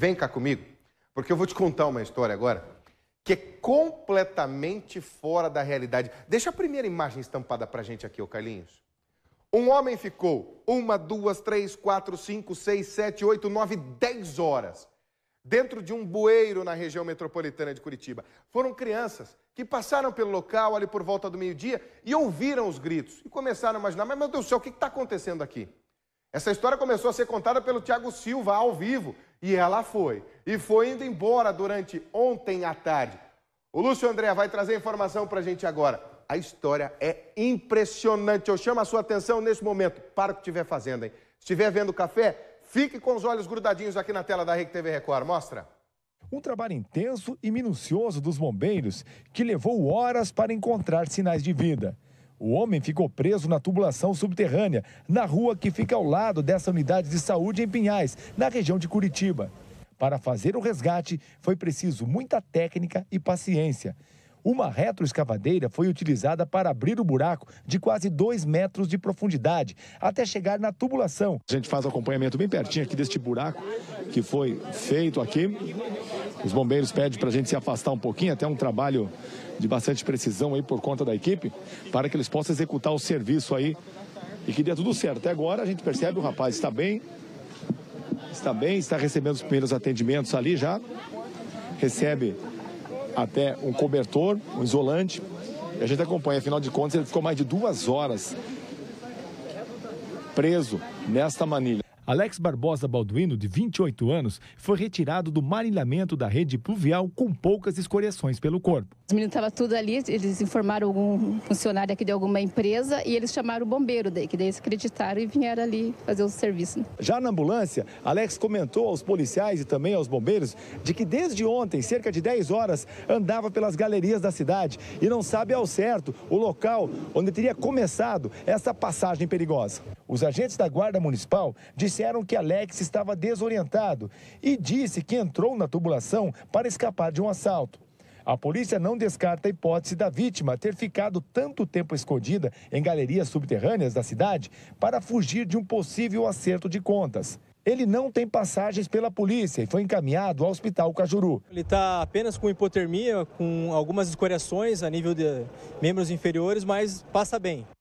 Vem cá comigo, porque eu vou te contar uma história agora que é completamente fora da realidade. Deixa a primeira imagem estampada pra gente aqui, ô Carlinhos. Um homem ficou 1, 2, 3, 4, 5, 6, 7, 8, 9, 10 horas dentro de um bueiro na região metropolitana de Curitiba. Foram crianças que passaram pelo local ali por volta do meio-dia e ouviram os gritos e começaram a imaginar, mas meu Deus do céu, o que está acontecendo aqui? Essa história começou a ser contada pelo Thiago Silva ao vivo e ela foi. E foi indo embora durante ontem à tarde. O Lúcio André vai trazer informação para a gente agora. A história é impressionante. Eu chamo a sua atenção nesse momento. Para o que estiver fazendo, hein? Se estiver vendo café, fique com os olhos grudadinhos aqui na tela da RIC TV Record. Mostra. Um trabalho intenso e minucioso dos bombeiros que levou horas para encontrar sinais de vida. O homem ficou preso na tubulação subterrânea, na rua que fica ao lado dessa unidade de saúde em Pinhais, na região de Curitiba. Para fazer o resgate, foi preciso muita técnica e paciência. Uma retroescavadeira foi utilizada para abrir o buraco de quase 2 metros de profundidade, até chegar na tubulação. A gente faz o acompanhamento bem pertinho aqui deste buraco que foi feito aqui. Os bombeiros pedem para a gente se afastar um pouquinho, até um trabalho de bastante precisão aí por conta da equipe, para que eles possam executar o serviço aí e que dê tudo certo. Até agora a gente percebe o rapaz está bem, está recebendo os primeiros atendimentos ali já, recebe até um cobertor, um isolante, e a gente acompanha. Afinal de contas, ele ficou mais de 2 horas preso nesta manilha. Alex Barbosa Balduino, de 28 anos, foi retirado do marilhamento da rede pluvial com poucas escoriações pelo corpo. Os meninos estavam tudo ali, eles informaram algum funcionário aqui de alguma empresa e eles chamaram o bombeiro daí, que daí eles acreditaram e vieram ali fazer o serviço. Já na ambulância, Alex comentou aos policiais e também aos bombeiros de que desde ontem, cerca de 10 horas, andava pelas galerias da cidade e não sabe ao certo o local onde teria começado essa passagem perigosa. Os agentes da Guarda Municipal disseram que Alex estava desorientado e disse que entrou na tubulação para escapar de um assalto. A polícia não descarta a hipótese da vítima ter ficado tanto tempo escondida em galerias subterrâneas da cidade para fugir de um possível acerto de contas. Ele não tem passagens pela polícia e foi encaminhado ao hospital Cajuru. Ele está apenas com hipotermia, com algumas escoriações a nível de membros inferiores, mas passa bem.